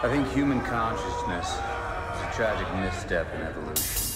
I think human consciousness is a tragic misstep in evolution.